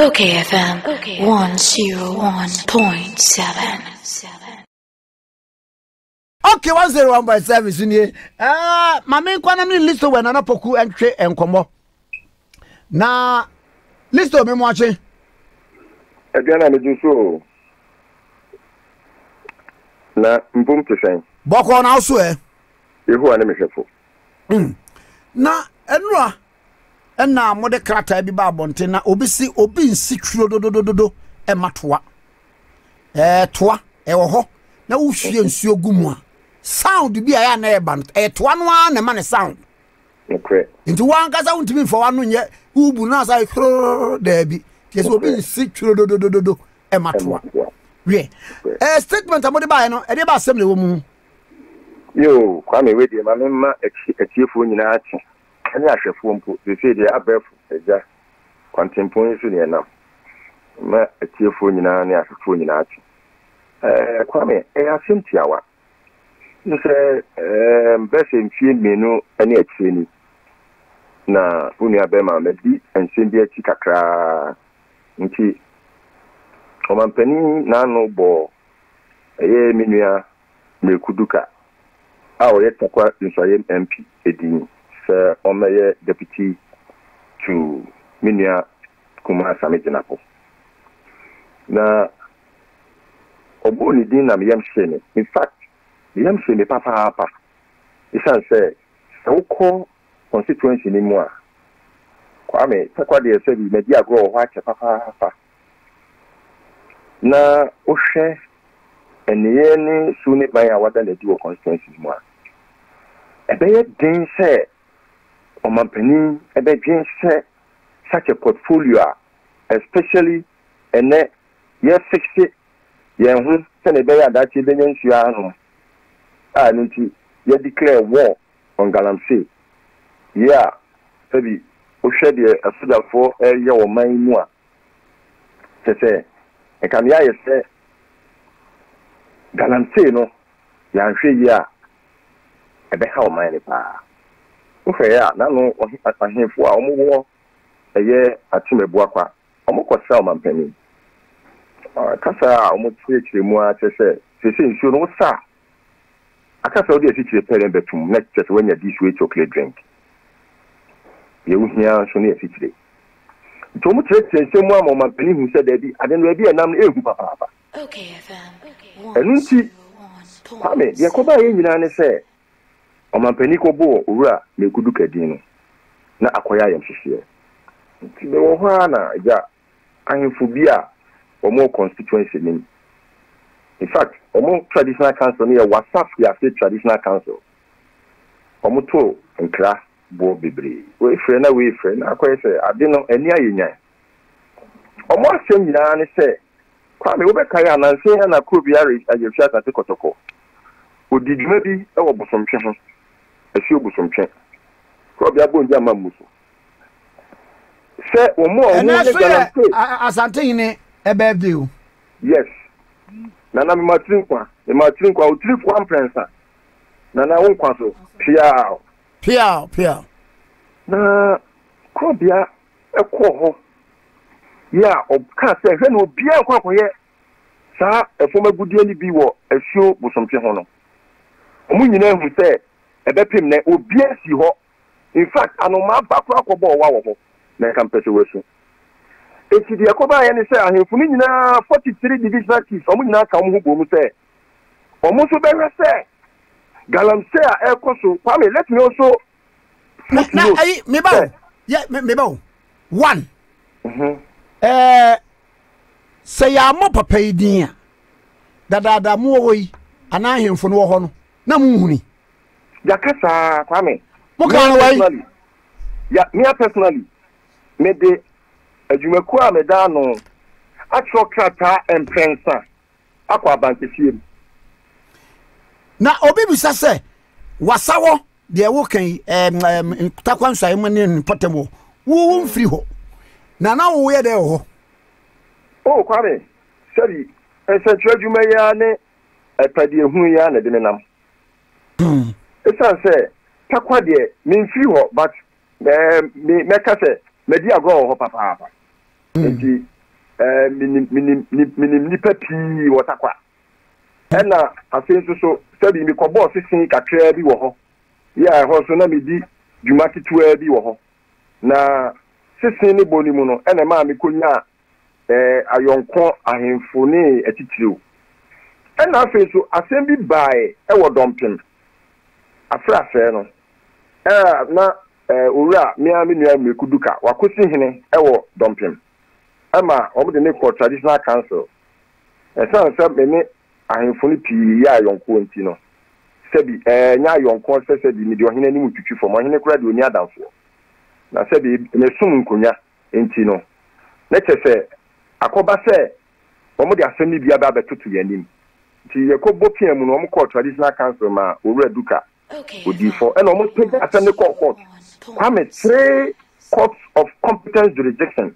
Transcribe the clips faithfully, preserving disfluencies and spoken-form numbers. Okay F M one oh one point seven. Okay one oh one point seven sunye. Ah, mama kwa na me listo we na na poku entwe enkomo. Na listo me mo ache. E dia na me ju so. Na mpum tsen. Boko na so e. Ehu ani me hwefo. Mm. Na enua enna mode krata bi ba bonte na obisi obi nsikro do do do do e matoa. Eh toa e wo ho na wo hwie nsuo gumu a. Sound bi aya na e ba e toa no a na ma ne sound. Okay. Nti wan ka sound bi for wanu nye ubu na sai kro da bi. Ti so obi nsikro do do do do e matoa. We. Eh statement amode ba e no e de ba asem le wo mu. Yo, kwame we de ma me ma etiefo nyina ati. Any ashe fompo, they say they are barefoot, they just contemporary now. My tear phone in an air phone in art. Kwame, I have seen Tiawa. You say, best in field me no any training. Now, Punia Bema Medi and Cindy Chicacra. Inti, Oman Penny, Nano Ball, a Minia Mireku Duker. Our yet acquired Israel M P, Edin. Uh, on my deputy to Minya Kuma Samijanapo. Now, Oboni Dinam Yam Shene. In fact, Yam Shene Papa Papa. He said, so call constituency in moi. Kwame, Takwadi said, Media grow white Papa Papa. Now, Oshe and Yeni Suni by our than the dual constituency in moi. A bear didn't say. On my penny, and they such a portfolio, especially and that year sixty, young send a day that you didn't. I need to yet declare war on Galamsey. Yeah, baby, who shed a soda for a year or my more. Say, and can I say Galamsey? No, young she, yeah, and how many pa. Okay, yeah, now I hear for a more a year at Timabuaka. I'm not sell my penny. Cassa, I'm not pretty more, I say. She says, you know, sir. I can't tell you if you're telling the two next just when you're this way to clear drink. You hear, so near city. Tom Tricks and someone on my penny who said that I didn't ready and I'm ill, Papa. Okay, then. And see, I mean, you're coming in and say. Oma peniko bo ura Mireku Duker dinu na akoya yamhihie nti me wo hwa na ja ahemfo bia omo constituency nim. In fact omo traditional council ni WhatsApp ya say traditional council omo to nkra bo bebre we frɛ na we frɛ na akoya say ade no ani ayenyan omo asem nyina ne say Kwame wo be kai ananse na ko bia re ajefia tase kotoko odiduma bi e wo bosomtwe ho. If you go some check, probably I'm going to Mamuso. Say, or more, and that's as I'm taking a bad deal. Yes, Nana Matrinqua, the Matrinqua will trip one princer. Nana Unquaso, Piao, Piao, Piao. Na Cobia, a coho. Yeah, or can't say, when will be a coho here? Sir, a former good deal be war, a show was some chehono. Munyan who said. In fact, I know my background for Bowawa, Nakampesuation. If the Akoba and say, I have Funina forty three divisional chiefs, or Munina Kamubu say, or Musubera say, Galamsey, El Cosu, Pame, let me also. Mebo, yeah, Mebo. One. Eh, say, I'm up a pay dear. That are the more way, and I am for no honor. Namuni. Yakasa, Kwame. Personally, ya me personally, me de adwumakua me da no atrokrata emprensa akwa bankefiem. Na obi bisa se wasawo de wo kan em takwansa em ne potemo wo mfiri ho. Na na wo ye de ho. Oh Kwame, sari ese twadwuma ya ne etade ehun ya na de nenam. Hmm. Say, Taquadia, mean few, but Mecca said, Media go, Papa. nti eh minim minim minim nipa pii wota kwa e na afenso so sabi mi ko boss sin kakra bi wo ho ya ho so na mi di juma kitua bi wo ho na sisin ni boni mu no e na ma mi konya eh ayonko ahemfo ni atitiriwo e na afenso asem bi bae e wo dompem afra fe no eh na eh owura mi ami nua Mireku Duker wakosi hene e wo dompem ama omo de ne ko traditional council e san san me ni ahemfo ni pii ya ayonko nti no sebi eh nya ayonko sese di mi de ohene ni mutwitwi fo mo hene kura de oni adamfo na sebi me sum nkonya nti no na kese akoba se omo de asemi bia ba betutu yanim nti yekobo piam no omo ko traditional council ma Owura Duker odi fo and omo take asemi ko court kwame three courts of competence jurisdiction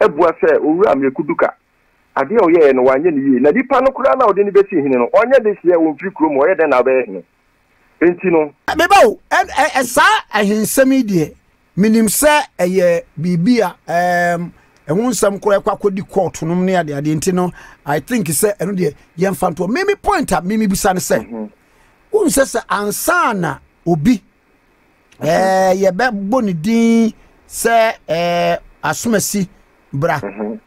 ebua se Owura Mireku Duker ade o ye no wanye ni ye na dipa no kura na odi ni beti hini no onye de hie won firi kuro mo ye de na ba hini enti no be bawo e sa ahinsemi de minim se eye bibia em ehun sam kura kwa kodi court no ne ade ade enti no I think se eno de ye mfanto mimi point up mimi bisa ne se un se se ansana obi eh ye be boni din se eh asumasi bra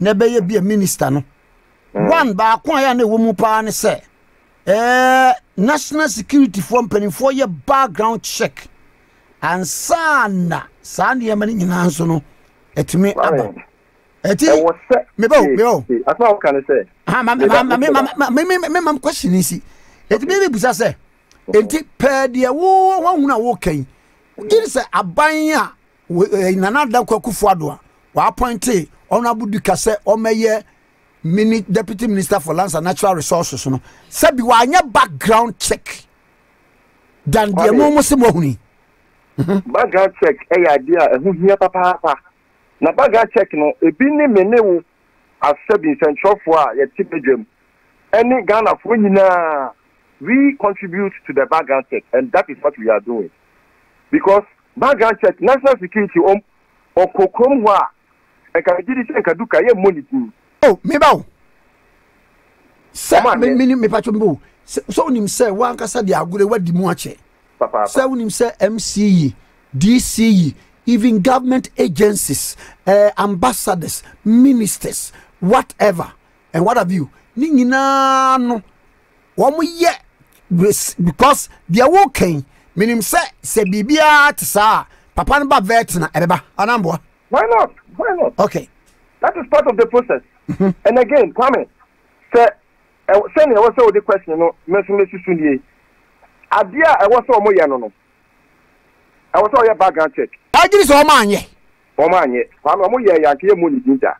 nebe ye be minister no one ba kon ya na wo mu pa ne se eh national security form penin for your background check and sana sana ye mani nyina nso no etime aba eti me ba me o afa o kan se ha ma me me me question isi etime be busa se enti pe de wo hunu a wo kan diri se aban a nana da kwakufu ado a wa appointed Honorable Duker se omeye mini deputy minister for lands and natural resources no sabi wa anya background check dan de mo mo se mo huni background check e ya dia ehu hia papa papa na background check no ebi ni menewu asabi centralfo a yetibedwam any Ghana fo nyina we contribute to the background check and that is what we are doing because background check national security on okokrom wa e ka didi se ka Duker ye monitor oh me bawo sama me me me patcho mbo so unim se wan kasa di agure wadi mu ache papa se unim se M C E D C E even government agencies uh, ambassadors ministers whatever and what have you ni nyina no wo ye because they are working meaning se se bibia tsa papa nba vet na ebeba anambo why not why not okay that is part of the process. Mm-hmm. And again, Kwame, say, I was saying I was saying the question, you know, mentioned this yesterday. Adia, I was saying omo yano no. I was saying background check. I did this omo anye. Omo anye. Kwame, omo yano yano kiye money ginger.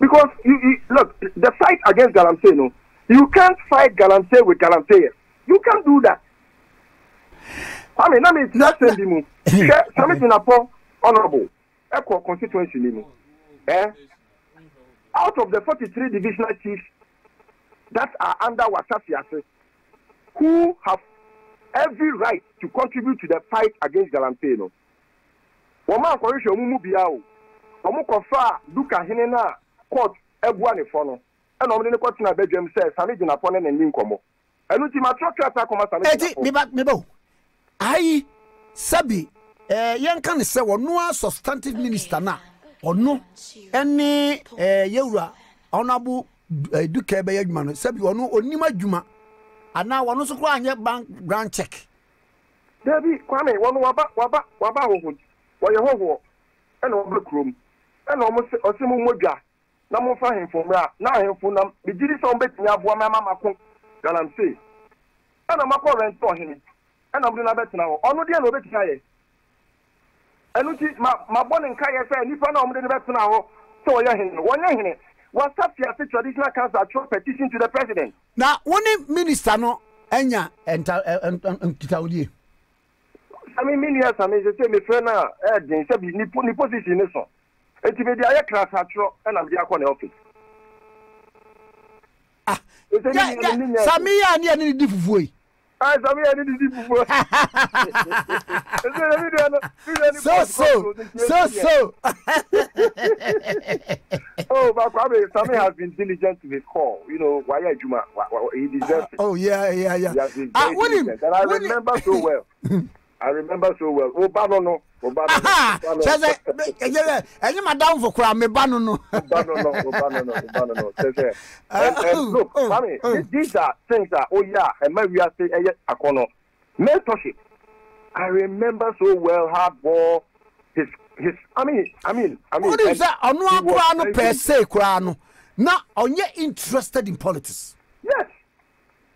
Because you, you look, the fight against Galamsey, no, you can't fight Galamsey with Galamsey. You can't do that. Kwame, na me na send him. Say something upon honorable. Equal constituency, no. Eh? Out of the forty-three divisional chiefs that are under Wasafiase, who have every right to contribute to the fight against Galamsey, no. Woman korisho mumu biao. Omo kofa Duker hene na court ebua ne fono. E no ne court na bedwam say same gina pone na ni nkomo. Enu ti ma trotwa ta koma same. Eti me ba me bo. Ai sabi eh yen kan se wono a substantive minister na. Ono ene eh yewura onabu Duker be yadwuma no sabi ono onima dwuma ana wono so kra anye bank grand check dabi Kwame wono waba waba waba hoho wo ye hoho ene obre krom ene omo se osimu modwa na mo fa hemfo mra na hemfo na me jiri so mbetinya aboa mama mako Galamsey ana mako rent to hene ana mdu na betina wo ono de na obetinya ye enuti ma ma bonin kai efe nipa na omde ne betuna ho so ya hin wonya hin Wasafiase traditional council atro petition to the president na woni minister no enya enta ntitawdie ami minister ami je say me friend na e din se bi ni position ni so enti be dia ya class atro e na bi akọ na office ah samia ni ani di fufu yi I so so so so Sammy, Sammy has been diligent to his call. You know, why Juma? He deserves it. Oh, yeah, yeah, yeah. He has been very uh, diligent. And I remember it... so well. I remember so well. Oh, Banono. Oh, Banono. Says, I'm down for crime. Banono. Banono. Banono. Banono. Says, and look, Sammy, uh, uh, these are things that, oh, yeah, and maybe we are saying, I call mentorship. I remember so well how ball his. His, I mean, I mean, I mean. What is that? On one per se, Kurano. Now, on you interested in politics. Yes.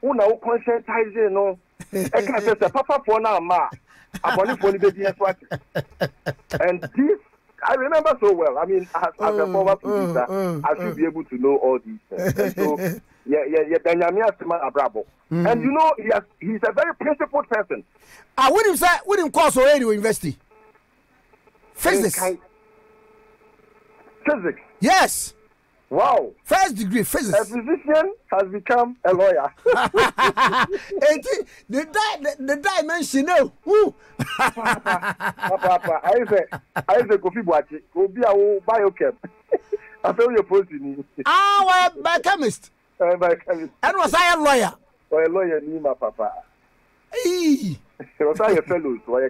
Una o conscientizing, no. I can say, Papa for now, ma. I'm only for the baby. And this, I remember so well. I mean, as, as a former producer, uh, uh, I should uh, be able to know all these things. And so, yeah, yeah, yeah. Benjamin Asima Abrabo. And you know, he has, he's a very principled person. I wouldn't say, wouldn't cause already to invest in. Physics. Physics. Yes. Wow. First degree physics. A physician has become a lawyer. the, the, the dimension, no. Who? Papa, I say, I say, Kofi Boachi, go be a biochem. I feel your post in me. Ah, well, biochemist. Uh, biochemist. And was I a lawyer? Or a lawyer, Nima, Papa. Hey. Your fellows, why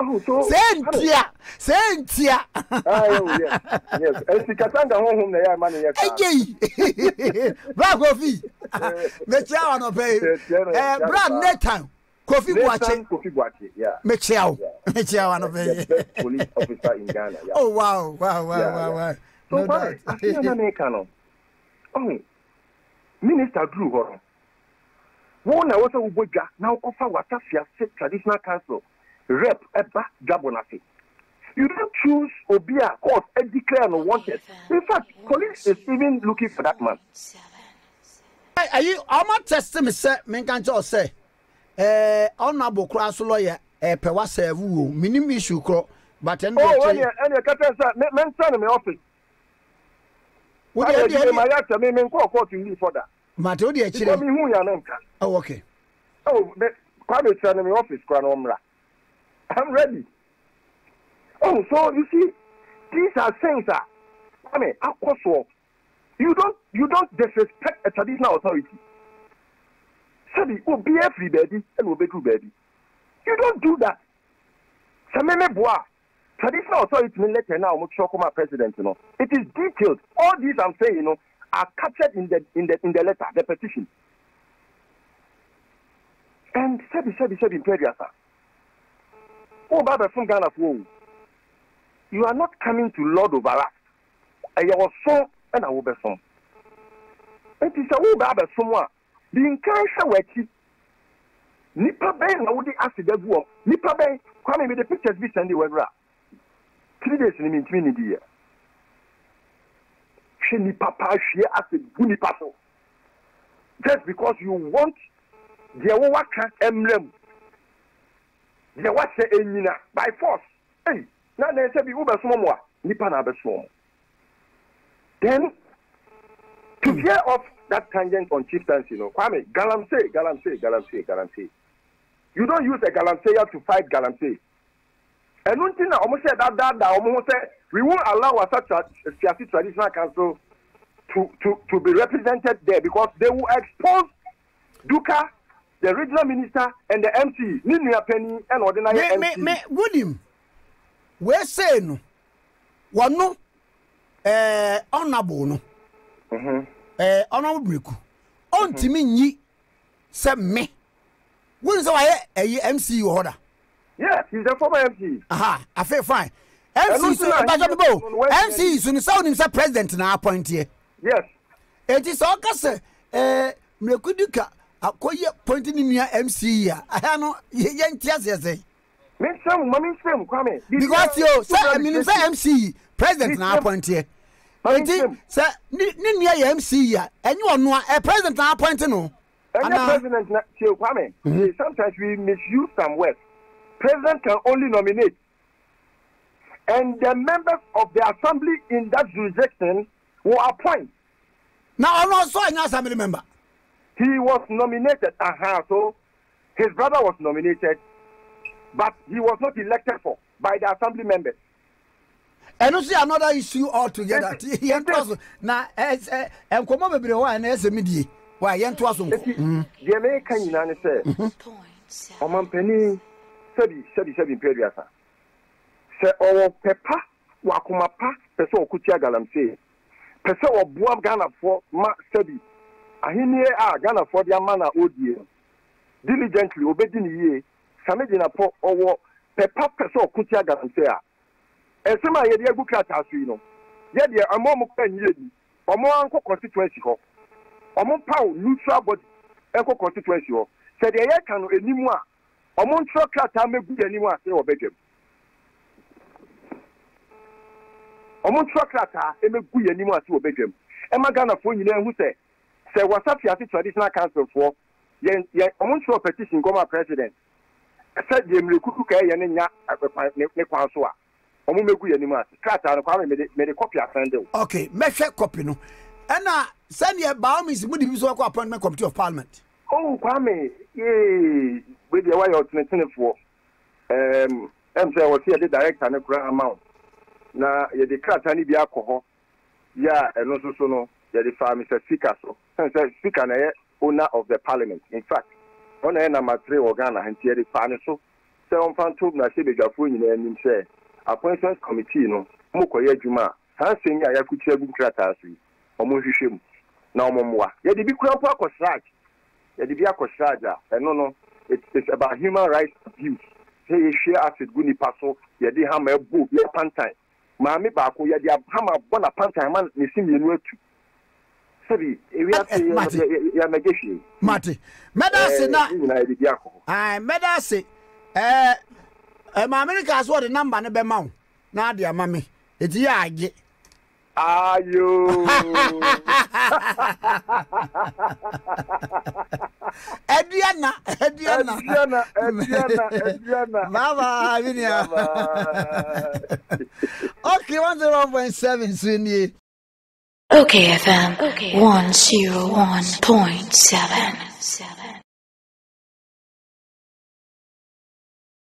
oh, so Sentia, Sentia. Oh yes, yes. And the Katanga home, they are money. Hey, Brad Coffee. Mechao no pay. Brad Nathan Coffee Boachi. Coffee Boachi. Yeah. Mechao. Mechao no pay. Police officer in Ghana. Yeah. Oh wow, wow, wow, yeah, wow, wow. Yeah. So no why? I see an American. Oh, Minister Drew Horan. One I was a Uboja now offer Watafia State Traditional Council, Rep Eba Jabonafi. You don't choose Obia cause and declare unwanted. In fact, police is even looking for that man. Are you I'm not testing myself, Menkanjo say uh honorable class lawyer uh Pewase Wu minim issue cro but then oh any any captain sir men send me office. What do you mean? My actor may call court to leave for that. Mato di echi. Oh okay. Oh, but Kwame is in my office. Omra. I'm ready. Oh, so you see, these are things that I mean, of course, you don't you don't disrespect a traditional authority. Sabi, oh, be everybody and obey everybody. You don't do that. Sameme boa. Traditional authority let now much my president. You know, it is detailed. All these I'm saying, you know. Are captured in the in the in the letter, the petition. And said said said in Periasa. Oh Baba from Ghana Woe. You are not coming to Lord over us. I was so and I will be some. It is a woo Baba someone. The encounter were cheap. Nipper Ben I would ask the war. Nipper Ben coming with the pictures this and the weather. Three days in the year. Just because you want their worker emblem, their worker enina by force. Hey, now they say be uber small Nipana be small. Then to hear of that tangent on chieftains, you know, Kwame Galamsey, Galamsey, Galamsey, Galamsey. You don't use a Galamseya to fight Galamsey. And one thing I almost said that that that almost said. We won't allow our such a traditional council to, to, to be represented there because they will expose Duker, the regional minister, and the M C. Ninia Penny and ordinary M C. Me, me, William, we're saying, one no, eh, honorable no, eh, honorable Mireku, on timi nyi, se me. What is why a M C you order? Yes, he's a former M C. Aha, I feel fine. M C soon sound himself president now appoint here. Yes. It is all case eh Mireku Duker akoye pointing in your M C here. I know yentia say. Me some mommy some Kwame. Because you say me say M C president now appoint here. It is say ni nua your M C here. Any one a president now appoint no. And president na Kwame. Sometimes we misuse some words. President can only nominate. And the members of the assembly in that jurisdiction were appointed. Now, I'm not so an assembly member. He was nominated, uh-huh, so his brother was nominated, but he was not elected for by the assembly members. And you see another issue altogether. Yen twaso na enkomo bebere ho an ese medie. Wa yen twaso. The America nyina ne say. Omampani sabi sabi sabi periasa. Se owo pepa wa akoma pa pese okutia Galamsey. Pese wo boa Ghana for ma sabi. Ahini a Ghana for dia mana odie. Diligently obedi ni ye. Samedi na po owo pepa pese okutia Galamsey a. Esema ye de agukrat asu no ye de amom kan ye di omo anko constituency ho omo paw neutral body eko constituency ho se de ye kan enimu a omo ntro krata megu de enimu ase obedwem omo ntro krata emegu ye enimu ase obedwem e magana fo nyina hu se se wasafi ase traditional council for ye omo ntro petition goma president se de Mireku Duker ye ne nya ne kwanso a omo megu yani ma krata no kwa me me copy asande okay me hwe copy no na send your biomis mu di so appointment committee of parliament oh kwa me eh we dey why twenty twenty-four um em say what the director na kura amount na ye the krata ni bi akoho ya eno so so no ye the farm Mister Speaker so Mister Speaker na ye owner of the parliament in fact on e na matre organa hanti ye the parliament so say on fan tube na se bedwafo nyina enim say appointment committee no mokoye adwuma san sen ya yakutia gu krata asu omo hwehwem na omo moa ye de bi kura po akosraj ye de bi akosraja eno no it's about human rights abuse say ye share acid gu ni paso ye de ha ma ebo bi pantan ma me ba ko ye de ha ma bo na pantan ma ne simienu atu sabi e wi ase ya mageshi mate medase na ai medase eh Eh, my America saw the number ne be maw. Na dia mame. Eti ya age. Ayo. Ediana, Ediana. Ediana, Ediana, Ediana. Mama, Avinia. Okay, one oh one point seven Swinny. Okay F M. Okay. one oh one point seven.